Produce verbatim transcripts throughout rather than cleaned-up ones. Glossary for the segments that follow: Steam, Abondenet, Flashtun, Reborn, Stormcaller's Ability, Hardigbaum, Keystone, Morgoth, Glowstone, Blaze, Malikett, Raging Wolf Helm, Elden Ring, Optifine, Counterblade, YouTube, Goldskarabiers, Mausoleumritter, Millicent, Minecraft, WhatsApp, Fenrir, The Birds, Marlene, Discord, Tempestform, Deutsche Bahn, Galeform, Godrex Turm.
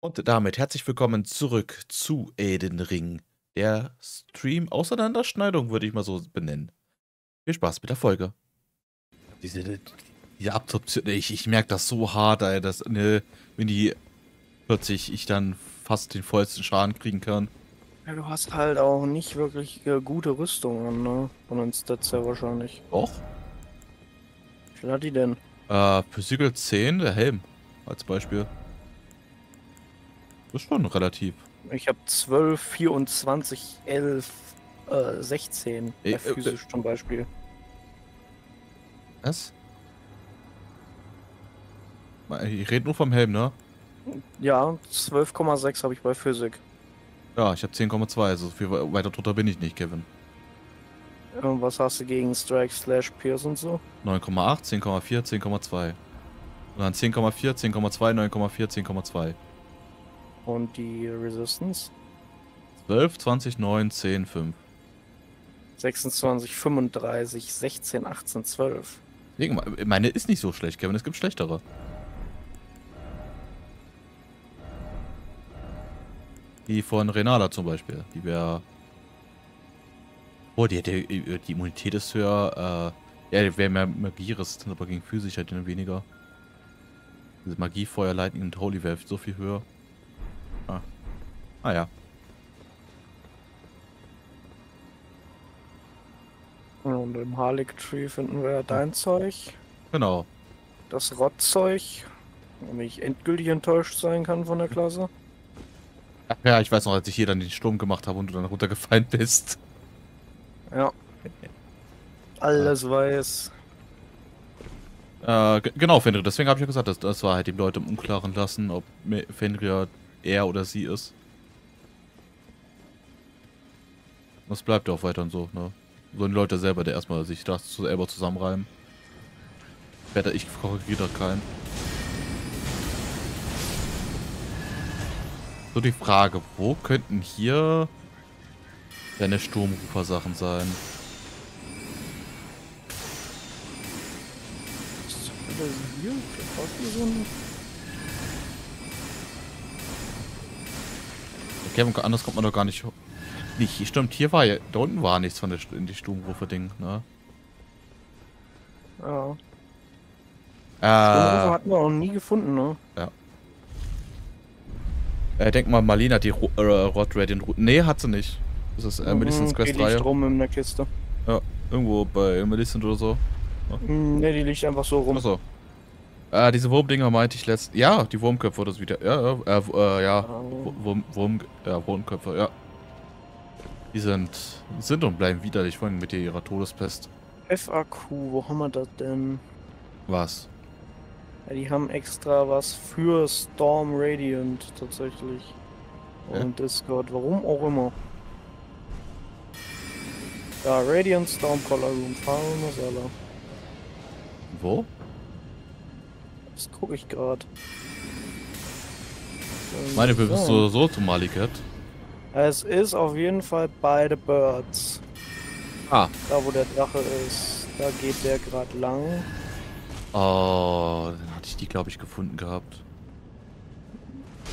Und damit herzlich willkommen zurück zu Elden Ring, der Stream-Auseinanderschneidung, würde ich mal so benennen. Viel Spaß mit der Folge. Diese, diese Absorption, ich, ich merke das so hart, ey, dass, ne, wenn die plötzlich ich dann fast den vollsten Schaden kriegen kann. Ja, du hast halt auch nicht wirklich äh, gute Rüstungen, ne, von den Stats her wahrscheinlich. Doch. Wie viel hat die denn? Äh, Physical zehn, der Helm, als Beispiel. Das ist schon relativ. Ich habe zwölf, vierundzwanzig, elf, sechzehn. Bei äh, physisch äh, zum Beispiel. Was? Ich rede nur vom Helm, ne? Ja, zwölf Komma sechs habe ich bei Physik. Ja, ich habe zehn Komma zwei, also viel weiter drunter bin ich nicht, Kevin. Und was hast du gegen Strike, Slash, Pierce und so? neun Komma acht, zehn Komma vier, zehn Komma zwei. Und dann zehn Komma vier, zehn Komma zwei, neun Komma vier, zehn Komma zwei. Und die Resistance? zwölf, zwanzig, neun, zehn, fünf. sechsundzwanzig, fünfunddreißig, sechzehn, achtzehn, zwölf. Meine ist nicht so schlecht, Kevin, es gibt schlechtere. Die von Renala zum Beispiel, die wäre... Oh, die, die, die Immunität ist höher, äh... Ja, die wäre mehr magieresistent, aber gegen Physik halt weniger. Diese Magie, Feuer, Lightning und Holy Wave so viel höher. Ah. Ah ja. Und im Harlekin Tree finden wir dein Zeug. Genau. Das Rottzeug, damit ich endgültig enttäuscht sein kann von der Klasse. Ach ja, ich weiß noch, als ich hier dann den Sturm gemacht habe und du dann runtergefallen bist. Ja. Alles ah. weiß. Äh, genau, Fenrir. Deswegen habe ich ja gesagt, das, das war halt die Leute im Unklaren lassen, ob Fenrir er oder sie ist. Das bleibt ja auch weiterhin so, ne? So ein Leute selber, der erstmal sich das selber zusammenreimen. Wetter, ich korrigiere da keinen. So die Frage, wo könnten hier deine Sturmrufer-Sachen sein? Das ist hier, das Kevin, anders kommt man doch gar nicht. Nicht, stimmt, hier war ja. Da unten war nichts von der in die Sturmrufe-Ding, ne? Ja. Äh, Sturmrufe hatten wir auch nie gefunden, ne? Ja. Äh, denk mal, Marlene hat die Ro äh, Rod Red in Routen. Ne, hat sie nicht. Das ist äh, Millicent's mhm, Quest drei. Die liegt rum in der Kiste. Ja, irgendwo bei Millicent oder so. Ja. Ne, die liegt einfach so rum. Achso. Äh, diese Wurmdinger meinte ich letztens. Ja, die Wurmköpfe das wieder. Ja, ja, äh, äh, ja. Oh. Wurm, Wurm, ja, Wurmköpfe, ja. Die sind, sind und bleiben widerlich, vor allem mit ihrer Todespest. F A Q, wo haben wir das denn? Was? Ja, die haben extra was für Storm Radiant tatsächlich. Und äh? Discord, warum auch immer. Ja, Radiant Stormcaller Room, Farmasala. Wo? Das gucke ich gerade. Meine Bild ist so, so zu Malikett. Es ist auf jeden Fall bei The Birds. Ah. Da wo der Drache ist, da geht der gerade lang. Oh, dann hatte ich die glaube ich gefunden gehabt.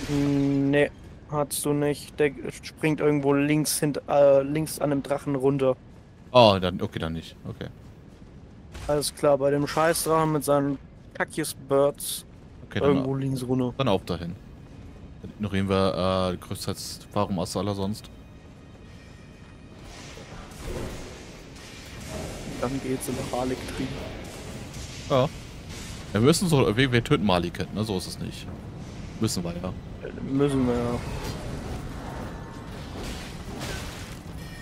Nee, hattest du nicht. Der springt irgendwo links hinter, äh, links an dem Drachen runter. Oh, dann okay, dann nicht. Okay. Alles klar, bei dem Scheißdrachen mit seinen Kackjes Birds. Okay, irgendwo links runter. Dann auf dahin. Dann ignorieren wir äh, größtenteils warum Asala sonst. Dann geht's in Harlekin. Ja. Ja, wir müssen so, wir, wir töten Malikett, ne? So ist es nicht. Müssen wir ja. Müssen wir ja.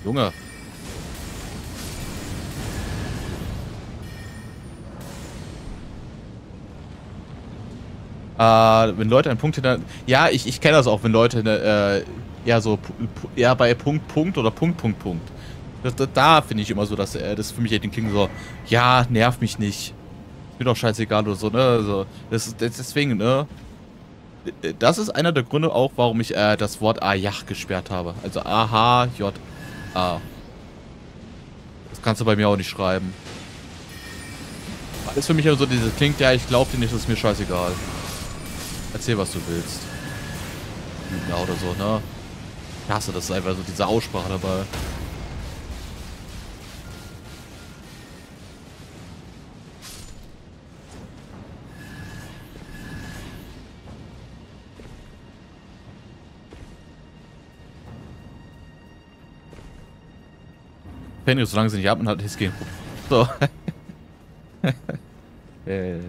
Junge. Äh, wenn Leute einen Punkt hinter... Ja, ich, ich kenne das auch, wenn Leute äh, ja so ja bei Punkt, Punkt oder Punkt, Punkt, Punkt. Das, das, da finde ich immer so, dass äh, das für mich halt den Klingen so, ja, nerv mich nicht. Mir doch scheißegal oder so, ne? Also, das ist deswegen, ne? Das ist einer der Gründe auch, warum ich äh, das Wort Ajach gesperrt habe. Also A H J A. Das kannst du bei mir auch nicht schreiben. Das ist für mich immer so dieses Klingt, ja, ich glaub dir nicht, das ist mir scheißegal. Erzähl, was du willst. Lügner oder so, ne? Ich hasse das einfach so, diese Aussprache dabei. Fenrir, solange sie nicht atmen, hat His Game. So. äh.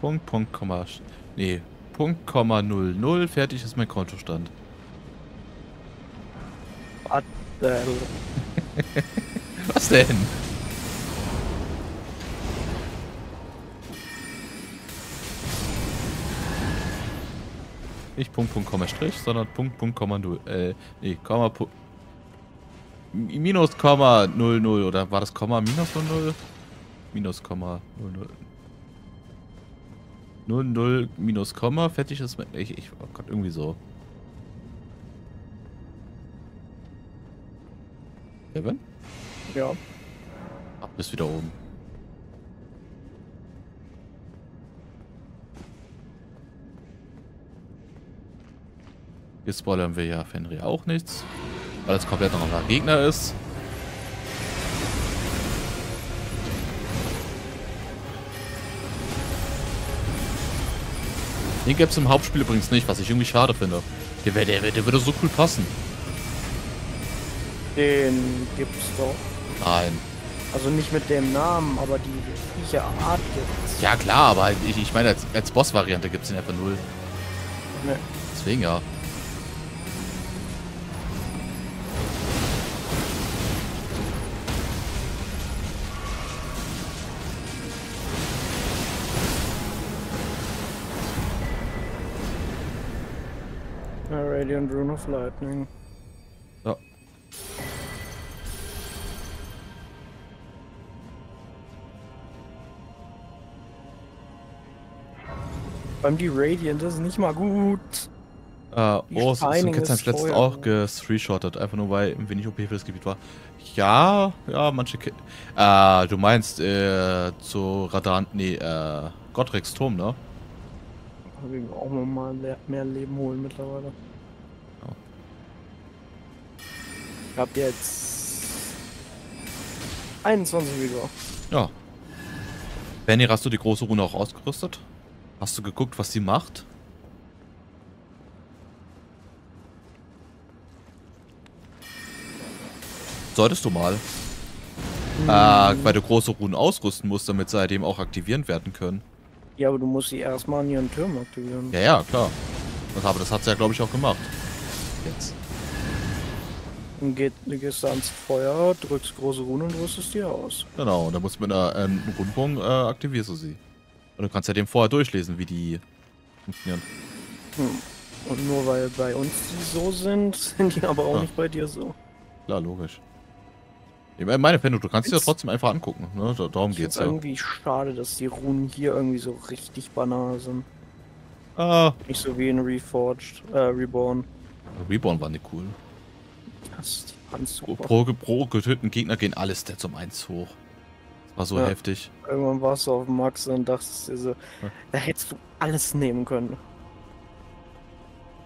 Punkt, Punkt, Komma. Nee. Punkt, Komma, null, null. Fertig ist mein Kontostand. What the hell? Was denn? Nicht Punkt, Punkt, Komma, Strich, sondern Punkt, Punkt, Komma, null. Äh, nee, Komma, Punkt. Minus, Komma, null, null. Oder war das Komma, minus, null, null? Minus, Komma, null, null. null, null, minus Komma, fertig ist mit. Ich, ich, oh Gott, irgendwie so. Kevin? Ja. Ach, bist wieder oben. Jetzt spoilern wir ja Fenrir auch nichts, weil es komplett noch ein Gegner ist. Den gäbe es im Hauptspiel übrigens nicht, was ich irgendwie schade finde. Der, wär, der, der würde so cool passen. Den gibt's doch. Nein. Also nicht mit dem Namen, aber die viecher Art gibt's. Ja klar, aber ich, ich meine, als, als Boss-Variante gibt's den einfach null. Nee. Deswegen ja. Radiant Rune of Lightning. Ja. Beim die Radiant ist nicht mal gut. Uh, oh, so ein Kids hat letztens auch gestreeshottet, einfach nur weil ein wenig O P für das Gebiet war. Ja, ja, manche Kids. Uh, du meinst äh, zu Radan, nee, äh, Godrex Turm, ne? Wir auch nochmal mehr Leben holen mittlerweile. Ja. Ich hab jetzt einundzwanzig Vigor. Ja. Benny, hast du die große Rune auch ausgerüstet? Hast du geguckt, was sie macht? Solltest du mal. Hm. Äh, weil du große Runen ausrüsten musst, damit sie seitdem auch aktivieren werden können. Ja, aber du musst sie erstmal an ihren Türmen aktivieren. Ja, ja, klar. Aber das hat sie ja, glaube ich, auch gemacht. Jetzt. Dann geht, du gehst da ans Feuer, drückst große Rune und rüstest die aus. Genau, und dann musst du mit einer, einem Rundbogen äh, aktivierst du sie. Und du kannst ja dem vorher durchlesen, wie die funktionieren. Hm. Und nur weil bei uns die so sind, sind die aber auch ja. nicht bei dir so. Klar, logisch. Ich meine, Penno, du kannst sie ja trotzdem einfach angucken, ne? Darum geht's ja. Irgendwie schade, dass die Runen hier irgendwie so richtig banal sind. Ah. Nicht so wie in Reforged, äh, Reborn. Reborn war nicht cool. Das ist ganz super. Pro, pro, pro getöteten Gegner gehen alle Stats um eins hoch. Das war so ja. heftig. Irgendwann warst du auf dem Max und dachtest dir so, ja. da hättest du alles nehmen können.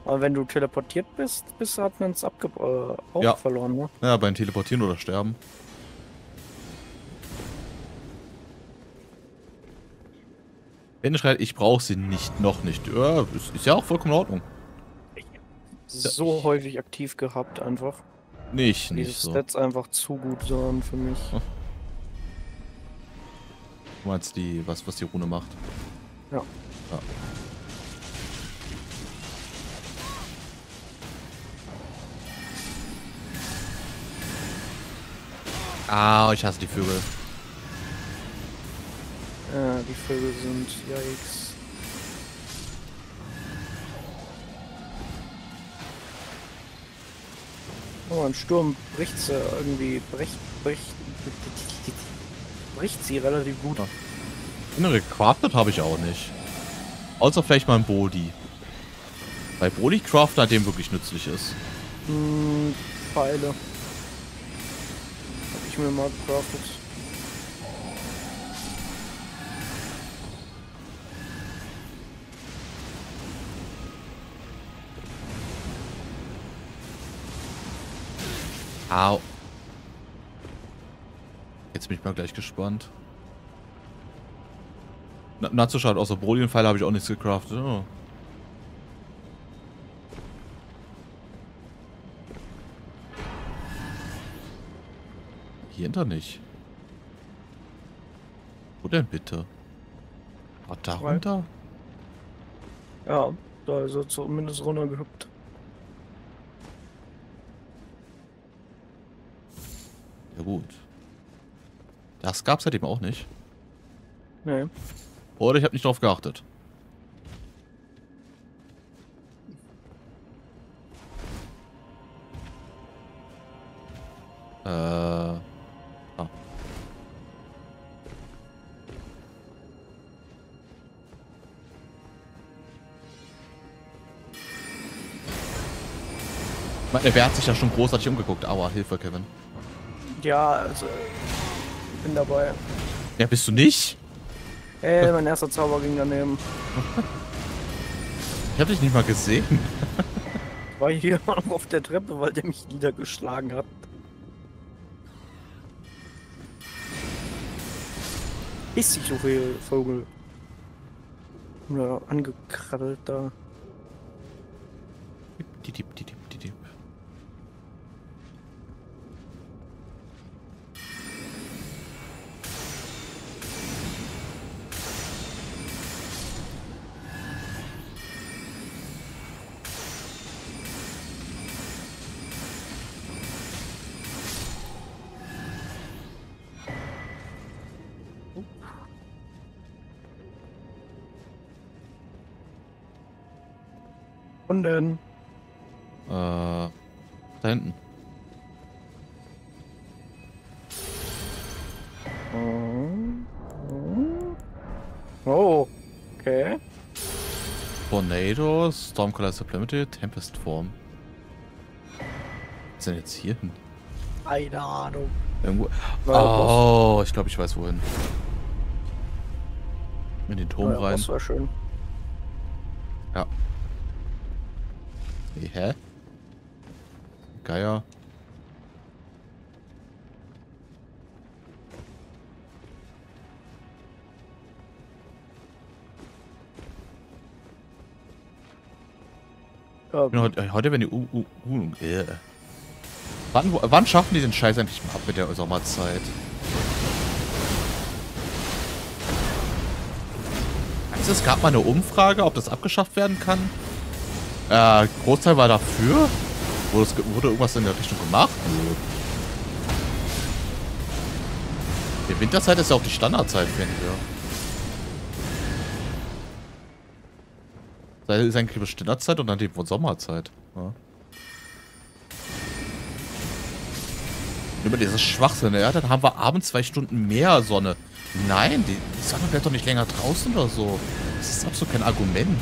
Aber wenn du teleportiert bist, bist du hat man es abge äh, auch ja. verloren, ne? Ja, beim Teleportieren oder Sterben. Wenn schreit, ich brauche sie nicht, noch nicht. Ja, ist, ist ja auch vollkommen in Ordnung. Ich hab so ja. häufig aktiv gehabt, einfach. Nicht, nicht Diese so. Diese Stats einfach zu gut sind für mich. Ach. Du meinst die, was, was die Rune macht? Ja. ja. Ah, ich hasse die Vögel. Ja, die Vögel sind yikes. Oh, im Sturm bricht sie irgendwie. Bricht, bricht, bricht sie relativ gut. Innere Crafted habe ich auch nicht. Außer vielleicht mal ein Body. Bei Broly Crafter dem wirklich nützlich ist. Hm, Pfeile. Hab ich mir mal gecraftet. Au. Jetzt bin ich mal gleich gespannt. Na, na zu schade, außer Broly und Pfeile habe ich auch nichts gecraftet. Oh. Hier hinter nicht. Wo denn bitte? War da runter? Ja, da ist er zumindest runtergehüpft. Ja gut. Das gab's halt eben auch nicht. Nee. Oder ich habe nicht drauf geachtet. Äh. Ah. Wer hat sich da schon großartig umgeguckt? Aua, Hilfe, Kevin. Ja, also. Bin dabei. Ja, bist du nicht? Ey, mein erster Zauber ging daneben. Ich hab dich nicht mal gesehen. Ich war hier auf der Treppe, weil der mich niedergeschlagen hat. Ist dich so viel Vogel. Oder angekrabbelt da. Dip, dip, dip, dip. Und dann? Äh, da hinten. Oh, okay. Tornado, Stormcaller's Ability, Tempestform. Was ist denn jetzt hier hin? Keine Ahnung. Irgendwo. Oh, ich glaube, ich weiß wohin. In den Turm ja, rein. Das war schön. Ja. Hey, hä? Geier. Um. Heute, heute, wenn die U... U, U äh. wann, wann schaffen die den Scheiß eigentlich mal ab mit der Sommerzeit? Also, es gab mal eine Umfrage, ob das abgeschafft werden kann. Äh, Großteil war dafür? Wurde, es, wurde irgendwas in der Richtung gemacht? Die Winterzeit ist ja auch die Standardzeit, finde ich. Das ist eigentlich die Standardzeit und dann die Sommerzeit. Ja. Über dieses Schwachsinn, ja, dann haben wir abends zwei Stunden mehr Sonne. Nein, die, die Sonne bleibt doch nicht länger draußen oder so. Das ist absolut kein Argument.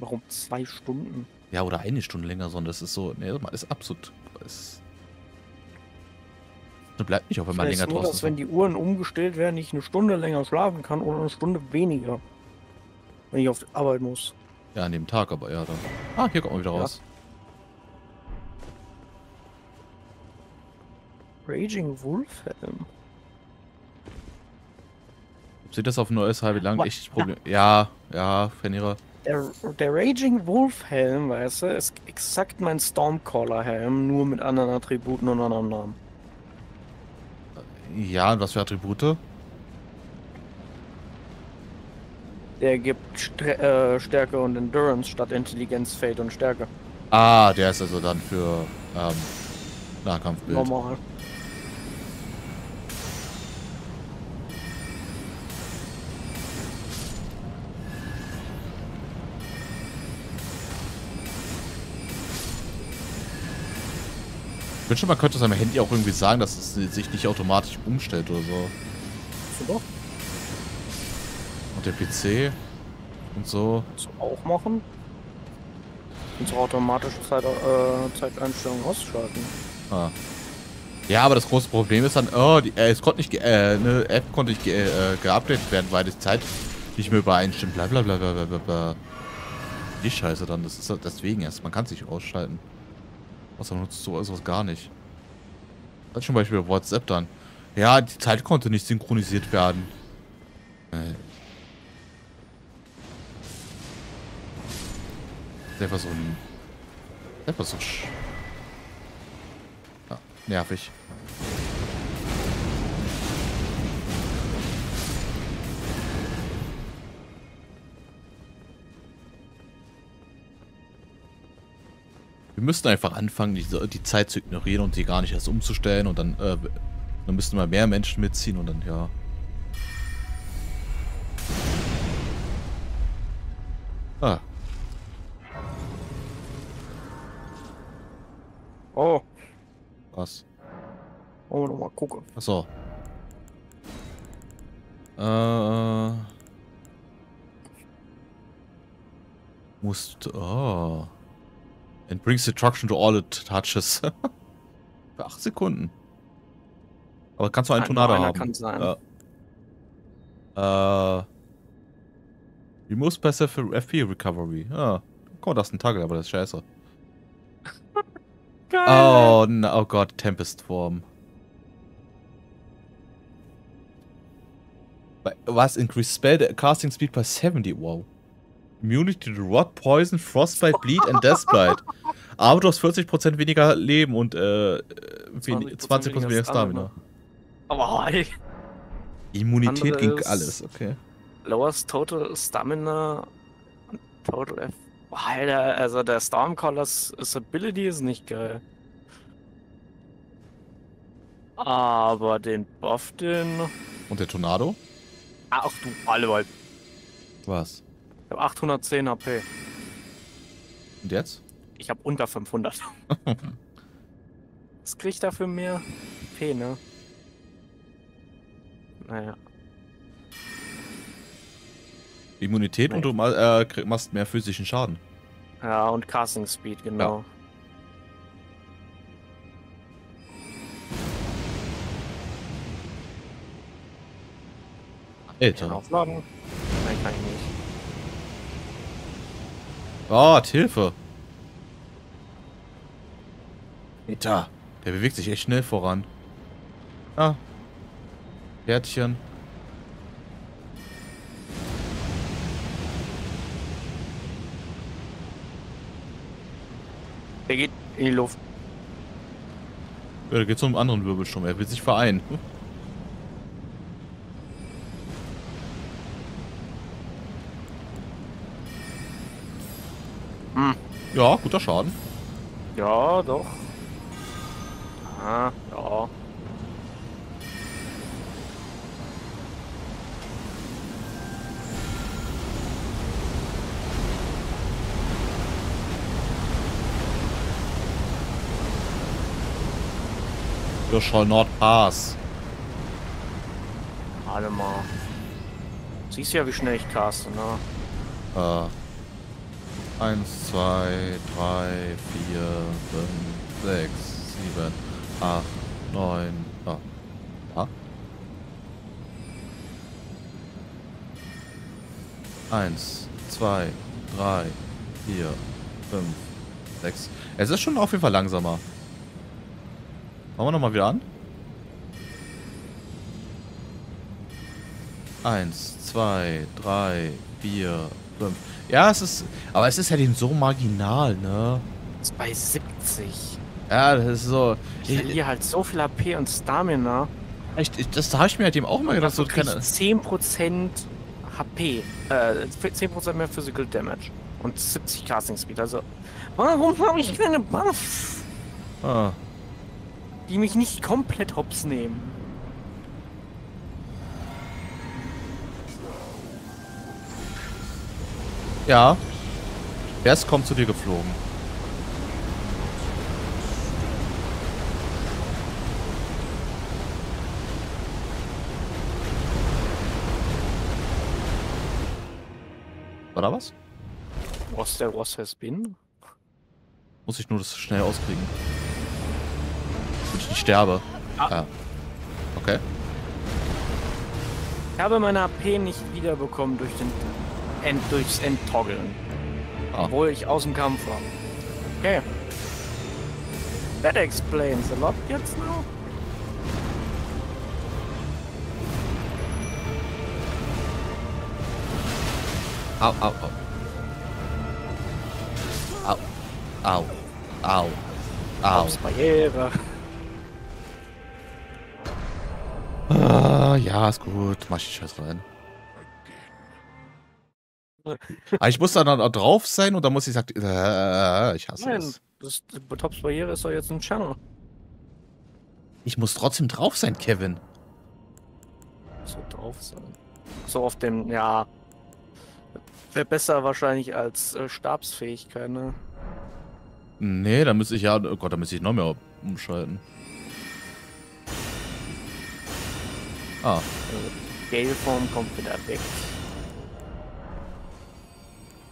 Warum zwei Stunden? Ja, oder eine Stunde länger, sondern das ist so. Ne, das ist absolut. Das bleibt nicht auch, wenn man länger draußen ist. Dass, wenn die Uhren umgestellt werden, ich eine Stunde länger schlafen kann oder eine Stunde weniger. Wenn ich auf Arbeit muss. Ja, an dem Tag, aber ja, dann. Ah, hier kommt man wieder ja. raus. Raging Wolf Helm. Sieht das auf ein neues halbe lang echt Problem. Ja, ja, Fenrir. Der, der Raging Wolf Helm, weißt du, ist exakt mein Stormcaller Helm, nur mit anderen Attributen und anderen Namen. Ja, und was für Attribute? Der gibt St äh, Stärke und Endurance statt Intelligenz, Fate und Stärke. Ah, der ist also dann für ähm, Nahkampfbild. Normal. Ich wünschte, man könnte seinem Handy auch irgendwie sagen, dass es sich nicht automatisch umstellt oder so. Doch. Und der P C und so. Kannst du auch machen? Unsere automatische Zeit, äh, Zeiteinstellung ausschalten. Ah. Ja, aber das große Problem ist dann, oh, die, äh, es konnte nicht, äh, eine App konnte nicht äh, geupdatet werden, weil die Zeit nicht mehr übereinstimmt. Blablabla. Bla, bla, bla, bla. Die Scheiße dann, das ist deswegen erst. Man kann es nicht ausschalten. Außer man nutzt sowas gar nicht. Das ist zum Beispiel bei WhatsApp dann. Ja, die Zeit konnte nicht synchronisiert werden. Äh. Einfach so ein. Einfach so. Ja, nervig. Wir müssten einfach anfangen, die, die Zeit zu ignorieren und sie gar nicht erst umzustellen und dann, äh, dann müssten mal mehr Menschen mitziehen und dann, ja. Ah. Oh. Was? Oh, nochmal gucken. Achso. Äh. Musst. Oh. And brings destruction to all it touches. Für acht Sekunden. Aber kannst du einen Tornado haben? Kann sein. Äh. You must pass for F P recovery. Ah. Guck mal, das ist ein Tagel, aber das ist scheiße. Geil. Oh, no, oh Gott, Tempestform. Was? Increase spell casting speed by seventy? Wow. Immunity to Rot, Poison, Frostbite, Bleed and Deathbite. Aber du hast vierzig Prozent weniger Leben und äh, zwanzig Prozent weniger Stamina. Oh, ey. Immunität Andere gegen alles, okay. Lowest Total Stamina, Total F. Alter, also der Stormcaller's Ability ist nicht geil. Aber den Buff, den... Und der Tornado? Ach du Allewald. Was? Ich hab achthundertzehn H P. Und jetzt? Ich hab unter fünfhundert. Was krieg ich dafür mehr? H P, ne? Naja. Immunität nee. Und du äh, krieg, machst mehr physischen Schaden. Ja, und Casting Speed, genau. Ja. Alter. Kann ich aufladen? Nein, kann ich nicht. Oh, Hilfe! Alter. Der bewegt sich echt schnell voran. Ah. Pferdchen. Der geht in die Luft. Ja, der geht zum anderen Wirbelsturm. Er will sich vereinen. Hm? Hm. Ja, guter Schaden. Ja, doch. Ah, ja. You shall not pass. Warte mal. Siehst du ja, wie schnell ich caste, ne? Äh. eins, zwei, drei, vier, fünf, sechs, sieben, acht, neun. Ah. Ah. eins, zwei, drei, vier, fünf, sechs. Es ist schon auf jeden Fall langsamer. Machen wir nochmal wieder an. eins, zwei, drei, vier, fünf. Ja, es ist... Aber es ist ja halt so marginal, ne? Das ist bei siebzig. Ja, das ist so... Ich verliere halt so viel H P und Stamina. Ich, ich, das habe ich mir halt eben auch mal gedacht. So keine... zehn Prozent H P. Äh, zehn Prozent mehr Physical Damage. Und siebzig Casting Speed. Also, warum habe ich keine Buff? Ah. Die mich nicht komplett hops nehmen. Ja. Wer ist kommt zu dir geflogen? War da was? Was der was has been? Muss ich nur das schnell auskriegen. Damit ich nicht sterbe. Ah. Ja. Okay. Ich habe meine H P nicht wiederbekommen durch den End, durchs Endtoggeln. Ah. Obwohl ich aus dem Kampf war. Okay. That explains a lot jetzt noch. Au, au, au. Au. Au. Au. Au. Aufs Barriere. Ah, ja, ist gut. Mach ich Scheiß rein. Ah, ich muss da noch drauf sein und dann muss ich sagen, äh, ich hasse Nein, das. das Tops Barriere ist doch jetzt ein Channel. Ich muss trotzdem drauf sein, Kevin. So drauf sein. So auf dem, ja. Wäre besser wahrscheinlich als äh, Stabsfähigkeit, ne? Nee, da müsste ich ja... Oh Gott, da müsste ich noch mehr umschalten. Ah. Galeform kommt wieder weg.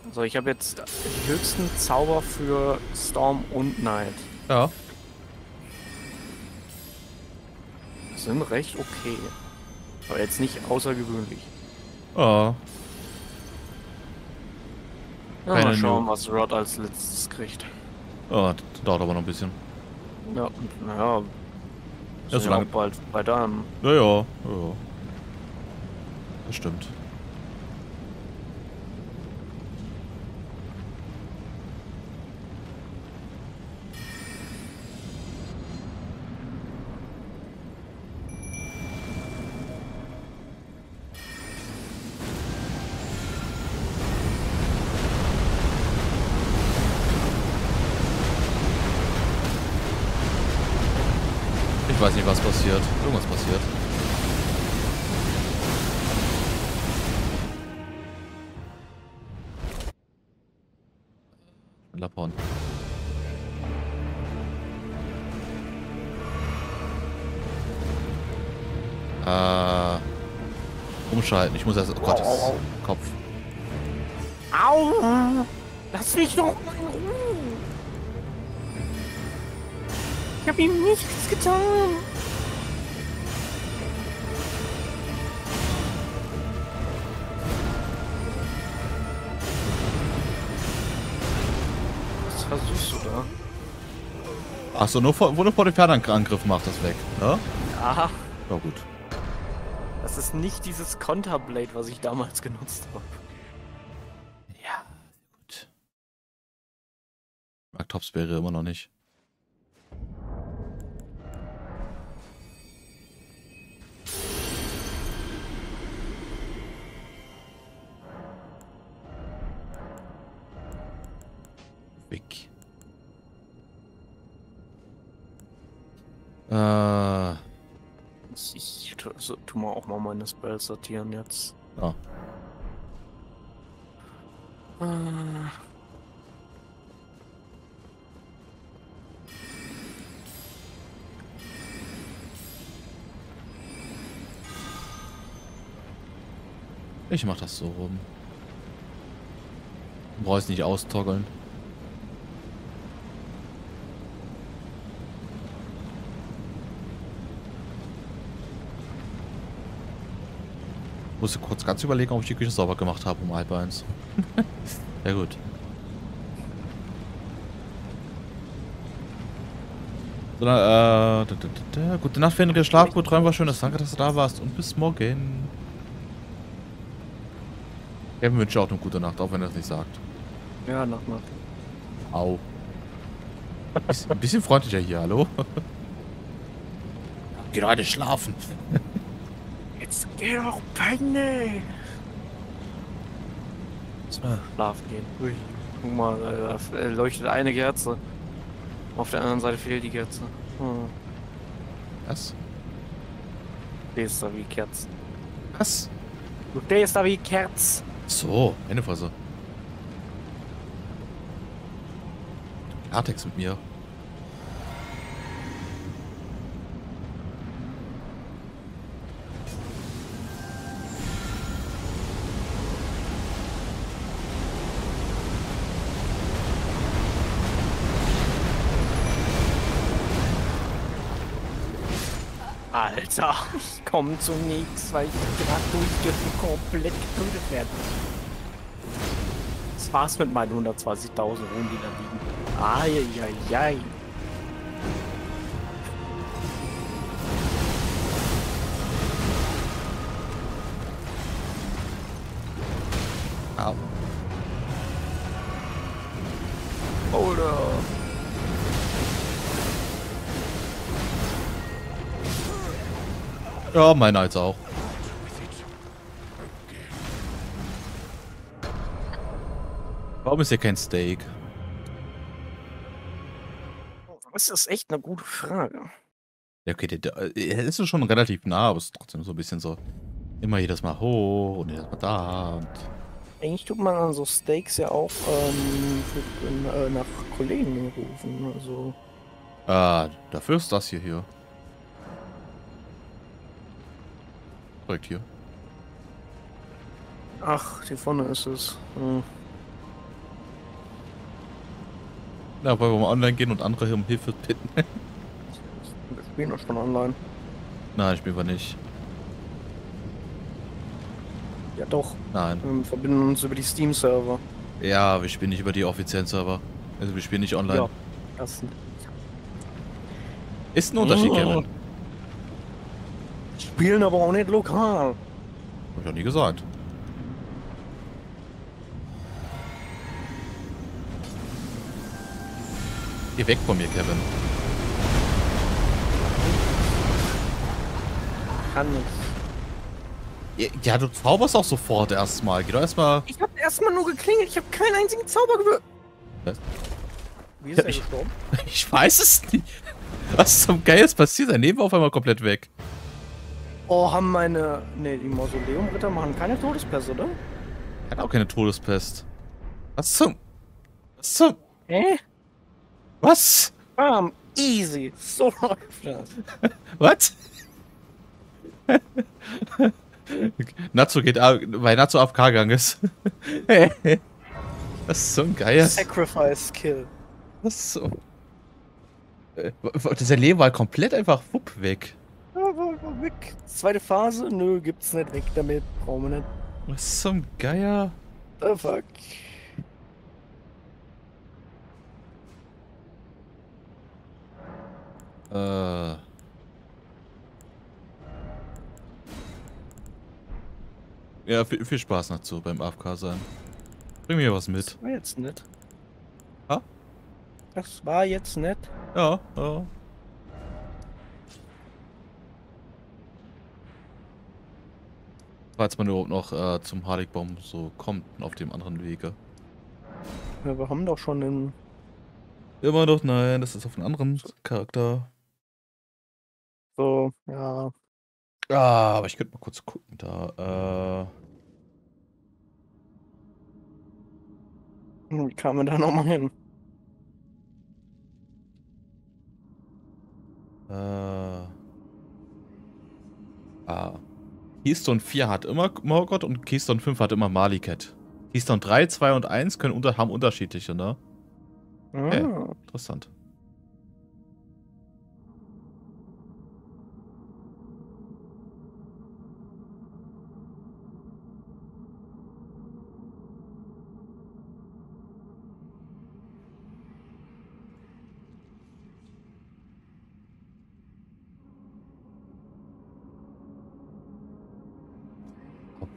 Also ich habe jetzt den höchsten Zauber für Storm und Night. Ja. Sind recht okay. Aber jetzt nicht außergewöhnlich. Ah. Ja, mal schauen, was Rod als letztes kriegt. Ja, das dauert aber noch ein bisschen. Ja, naja. Ja, so lange bald bei deinem. Ja, ja, ja. Das stimmt. Ich weiß nicht, was passiert. Irgendwas passiert. Lapon. Äh. Umschalten. Ich muss erst. Oh Gott, das ist Kopf. Au! Lass mich doch mal in Ruhe! Ich hab ihm nichts getan. Was versuchst du da? Achso, nur vor, wo du vor dem Fernangriff machst, das weg, ne? Ja. Ja, gut. Das ist nicht dieses Counterblade, was ich damals genutzt habe. Ja, gut. Mag Tops wäre immer noch nicht. Weg. Äh. Ich, ich tu, so, tu mal auch mal meine Spells sortieren jetzt. Ah. Äh. Ich mach das so rum. Du brauchst nicht austoggeln. Ich musste kurz ganz überlegen, ob ich die Küche sauber gemacht habe um halb eins. Ja gut. So, äh, da, da, da. Gute Nacht, Fenrir, schlaf gut, träum was Schönes. Danke, dass du da warst und bis morgen. Ich wünsche auch eine gute Nacht, auch wenn er das nicht sagt. Ja, Nacht, Nacht. Au. Ist ein bisschen freundlicher hier, hallo? Geh heute schlafen. Jetzt geh doch pennen! Schlafen gehen. Ui. Guck mal, da leuchtet eine Kerze. Auf der anderen Seite fehlt die Kerze. Hm. Was? Du stehst da wie Kerzen. Was? Du stehst da wie Kerz. So, eine Fresse. Artex mit mir. Alter, ich komme zu nichts, weil ich gerade durch komplett getötet werde. Das war's mit meinen hundertzwanzigtausend Runden, die da liegen. Eieiei. Au. Oder. Ja, meiner jetzt auch. Warum ist hier kein Steak? Das ist echt eine gute Frage. Ja, okay, der, der ist schon relativ nah, aber es ist trotzdem so ein bisschen so. Immer jedes Mal hoch und jedes Mal da. Und eigentlich tut man an so Steaks ja auch ähm, für, in, äh, nach Kollegen rufen. Also. Ah, dafür ist das hier hier. Direkt hier. Ach, hier vorne ist es. Hm. Ja, weil wir mal online gehen und andere um Hilfe bitten. Wir spielen doch schon online. Nein, spielen wir nicht. Ja doch. Nein. Wir verbinden uns über die Steam-Server. Ja, wir spielen nicht über die offiziellen Server. Also wir spielen nicht online. Ja, das ist ein Unterschied, oh. Kevin. Spielen aber auch nicht lokal. Hab ich auch nie gesagt. Geh weg von mir, Kevin. Kann nicht. Ja, ja, du zauberst auch sofort erstmal. Geh doch erstmal. Ich hab erstmal nur geklingelt. Ich hab keinen einzigen Zauber gewürfelt. Was? Wie ist ja, der ich, gestorben? Ich weiß es nicht. Was zum Geiles passiert? Sein Leben war auf einmal komplett weg. Oh, haben meine. Ne, die Mausoleumritter machen keine Todespest, oder? Hat auch keine Todespest. Was zum. Was zum. Hä? Äh? Was? Bam, easy. So läuft das. What? Natsu geht ab, weil Natsu A F K gegangen ist. Das ist so ein geiles. Sacrifice Kill. Das ist so. Das Leben war komplett einfach wupp weg. Ja, war, war weg. Zweite Phase? Nö, gibt's nicht. Weg damit. Brauchen wir nicht. Was zum Geier? The fuck. Äh. Ja, viel, viel Spaß dazu beim A F K sein. Bring mir was mit. Das war jetzt nett. Ha? Das war jetzt nett. Ja, ja. Falls man überhaupt noch äh, zum Hardigbaum so kommt, auf dem anderen Wege. Ja, wir haben doch schon den. Immer doch, nein, das ist auf einem anderen Charakter. So, ja. Ah, aber ich könnte mal kurz gucken da. Äh. Wie kam man da nochmal hin? Äh. Ah. Keystone vier hat immer Morgoth und Keystone fünf hat immer Malikett. Keystone drei, zwei und eins können unter, haben unterschiedliche, ne? Okay, ah. Interessant.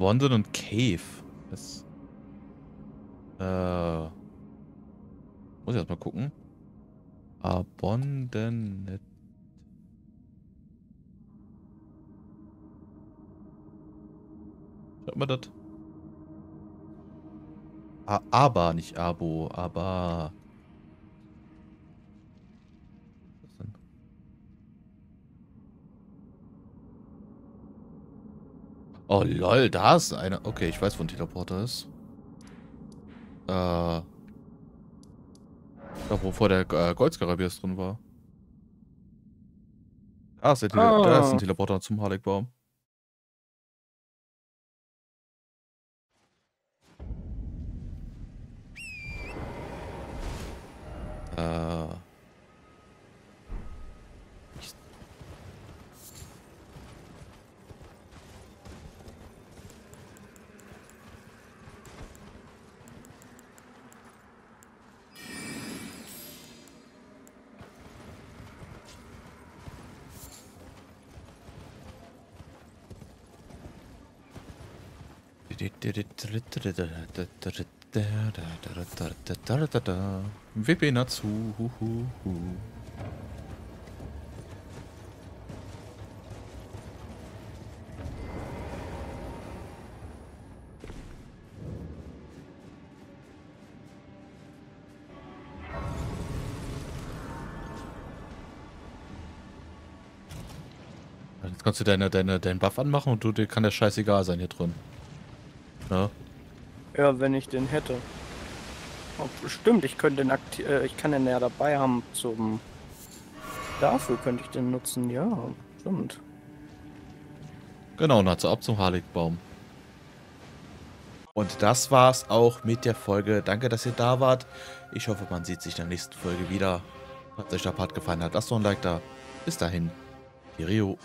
Abondenet und Cave. Das, äh, muss ich erstmal gucken. Abondenet. Schaut mal das. Aber, nicht Abo, aber. Oh lol, da ist einer. Okay, ich weiß, wo ein Teleporter ist. Äh. Da, wo vor der äh, Goldskarabiers drin war. Da ist, der Tele oh. da ist ein Teleporter zum Hardigbaum. Äh. W P dazu. Jetzt kannst du deine, deine, deinen Buff anmachen und du, dir kann der Scheiß egal sein hier drin. Ja. Ja, wenn ich den hätte. Oh, stimmt, ich könnte den aktiv, äh, ich kann den ja dabei haben zum. Dafür könnte ich den nutzen, ja, stimmt. Genau, und also ab zum Hardigbaum. Und das war's auch mit der Folge. Danke, dass ihr da wart. Ich hoffe, man sieht sich in der nächsten Folge wieder. Falls euch der Part gefallen hat, lasst doch ein Like da. Bis dahin, Rio.